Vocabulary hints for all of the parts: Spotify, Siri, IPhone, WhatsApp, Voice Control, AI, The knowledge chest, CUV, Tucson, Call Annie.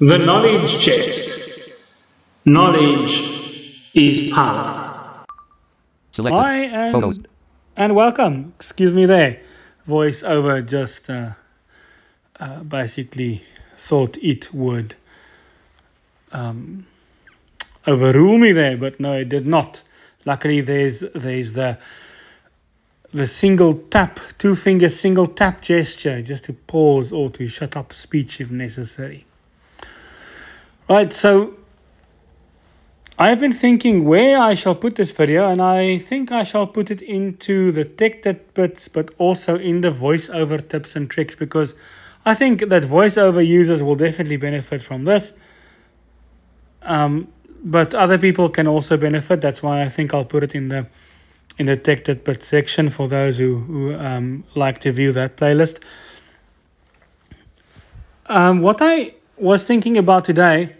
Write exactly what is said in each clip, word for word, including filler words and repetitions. The knowledge chest. Knowledge is power. Selected. Hi and, Focus. and welcome. Excuse me there. Voice over just uh, uh, basically thought it would um, overrule me there, but no, it did not. Luckily, there's there's the the single tap, two finger single tap gesture, just to pause or to shut up speech if necessary. Right, so I've been thinking where I shall put this video, and I think I shall put it into the tech tidbits, but also in the voiceover tips and tricks, because I think that voiceover users will definitely benefit from this. Um, but other people can also benefit. That's why I think I'll put it in the in the tech tidbits section for those who, who um, like to view that playlist. Um, what I was thinking about today,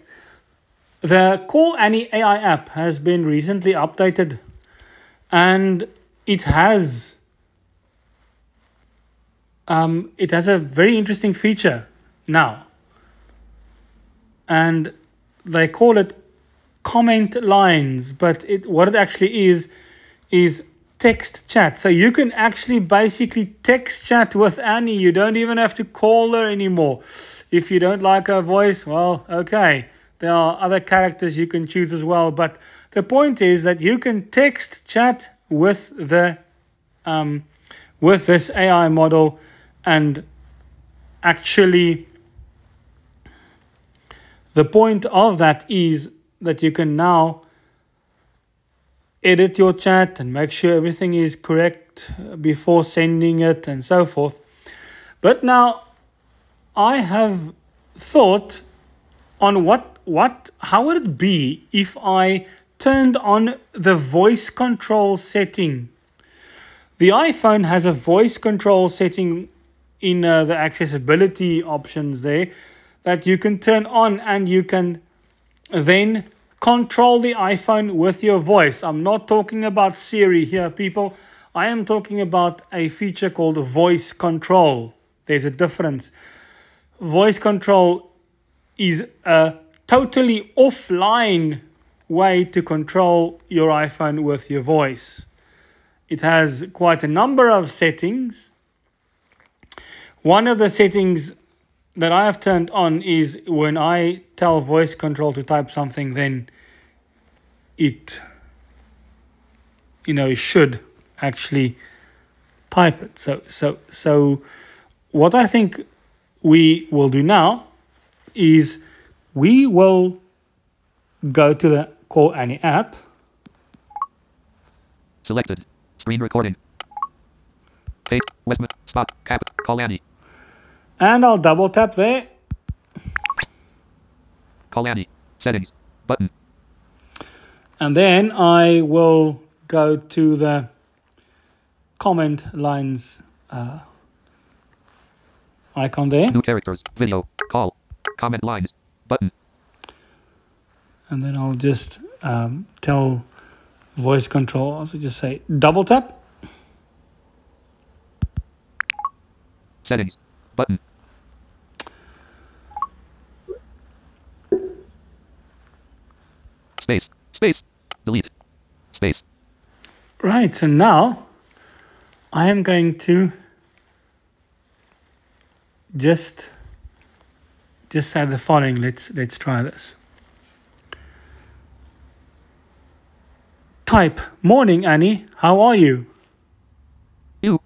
the Call Annie A I app has been recently updated, and it has um, it has a very interesting feature now, and they call it comment lines, but it what it actually is is text chat. So you can actually basically text chat with Annie. You don't even have to call her anymore. If you don't like her voice, well, okay. There are other characters you can choose as well. But the point is that you can text chat with the um, with this A I model and actually the point of that is that you can now edit your chat and make sure everything is correct before sending it and so forth. But now I have thought on what what how would it be if I turned on the voice control setting. The iPhone has a voice control setting in uh, the accessibility options there that you can turn on, and you can then control the iPhone with your voice. I'm not talking about Siri here, people. I am talking about a feature called voice control. There's a difference. Voice control is a totally offline way to control your iPhone with your voice. It has quite a number of settings. One of the settings that I have turned on is when I tell voice control to type something, then it, you know, should actually type it. So, so, so what I think we will do now is we will go to the Call Annie app. Selected. Screen recording. Fake. Westman. Spot. Cap. Call Annie. And I'll double tap there. Call Annie. Settings. Button. And then I will go to the comment lines uh, icon there. New characters. Video. Call. Comment lines. Button. And then I'll just um, tell voice control. I'll also just say double tap. Settings. Button. Space, space, delete, space. Right, so now I am going to just just say the following. Let's let's try this. Type morning Annie, how are you? You.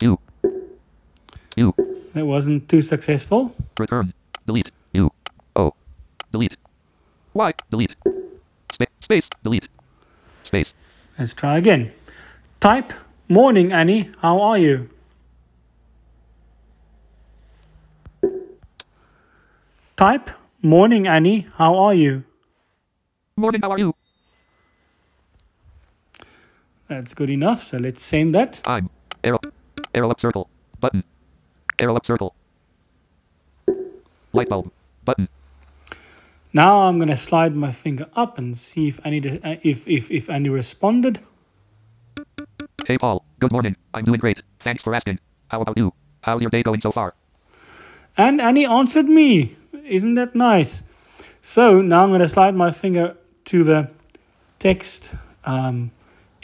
You. You. That wasn't too successful. Return. Delete. You. Oh. Delete. Why? Delete. Space. Space. Delete. Space. Let's try again. Type morning Annie, how are you? Type morning Annie, how are you? Morning, how are you? That's good enough. So let's send that. I'm arrow arrow up circle button arrow up circle light bulb button. Now I'm going to slide my finger up and see if Annie, uh, if, if, if Annie responded. Hey Paul, good morning. I'm doing great. Thanks for asking. How about you? How's your day going so far? And Annie answered me. Isn't that nice? So now I'm going to slide my finger to the text um,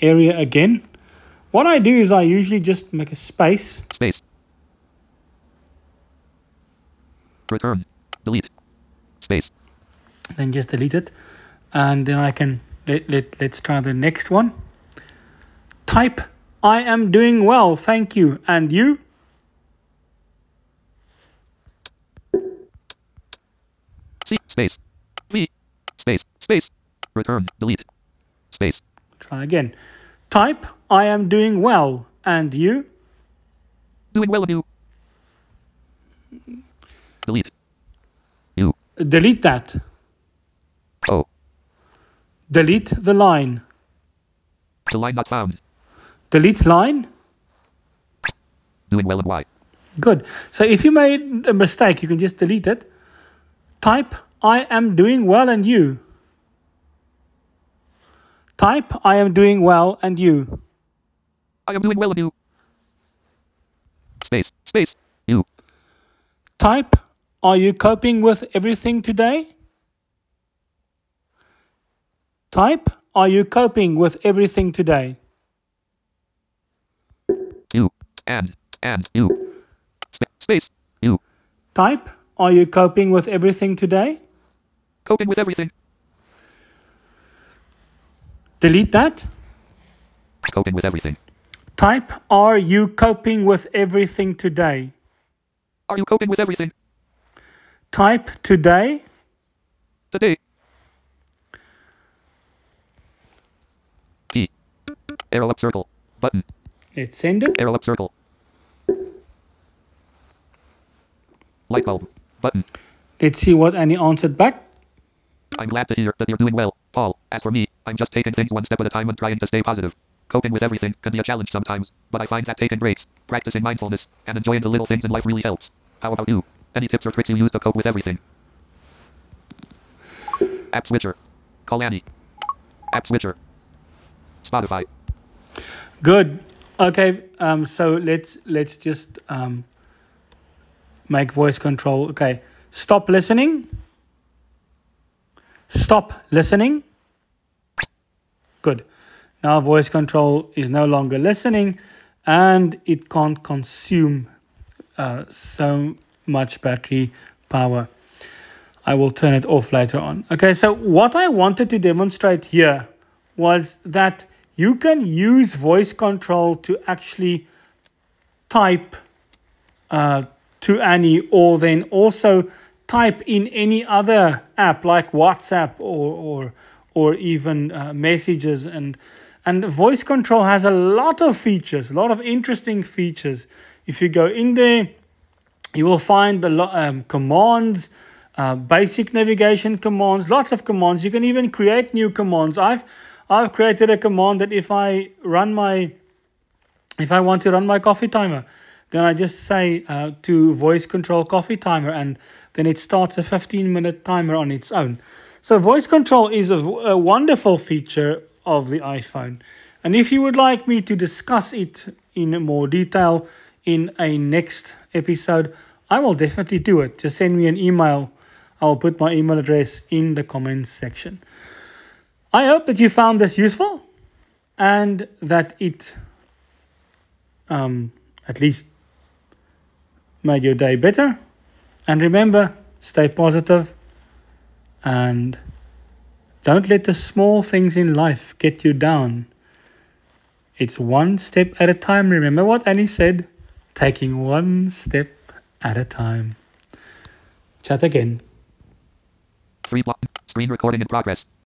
area again. What I do is I usually just make a space. Space. Return. Delete. Space. Then just delete it. And then I can, let, let, let's try the next one. Type, I am doing well, thank you. And you? C, space. V, space, space. Return, delete. Space. Try again. Type, I am doing well. And you? Doing well, you. Delete. You. Delete that. Oh. Delete the line. The line not found. Delete line. Doing well and why. Good. So if you made a mistake, you can just delete it. Type, I am doing well and you. Type, I am doing well and you. I am doing well and you. Space, space, you. Type, are you coping with everything today? Type, are you coping with everything today? You, and, and, you. Space, you. Type, are you coping with everything today? Coping with everything. Delete that. Coping with everything. Type, are you coping with everything today? Are you coping with everything? Type, today. Today. Arrow up circle button. Let's send it. Arrow up circle. Light bulb button. Let's see what Annie answered back. I'm glad to hear that you're doing well, Paul. As for me, I'm just taking things one step at a time and trying to stay positive. Coping with everything can be a challenge sometimes, but I find that taking breaks, practicing mindfulness, and enjoying the little things in life really helps. How about you? Any tips or tricks you use to cope with everything? App switcher. Call Annie. App switcher. Spotify. Good. Okay. Um. So let's let's just um. Make voice control. Okay. Stop listening. Stop listening. Good. Now voice control is no longer listening, and it can't consume uh, so much battery power. I will turn it off later on. Okay. So what I wanted to demonstrate here was that you can use voice control to actually type uh, to Annie, or then also type in any other app like WhatsApp or or, or even uh, messages. And, and voice control has a lot of features, a lot of interesting features. If you go in there, you will find the um, commands, uh, basic navigation commands, lots of commands. You can even create new commands. I've I've created a command that if I run my, if I want to run my coffee timer, then I just say uh, to voice control coffee timer, and then it starts a fifteen minute timer on its own. So voice control is a, a wonderful feature of the iPhone. And if you would like me to discuss it in more detail in a next episode, I will definitely do it. Just send me an email. I'll put my email address in the comments section. I hope that you found this useful and that it um, at least made your day better. And remember, stay positive and don't let the small things in life get you down. It's one step at a time. Remember what Annie said, taking one step at a time. Chat again. Three block. Screen recording in progress.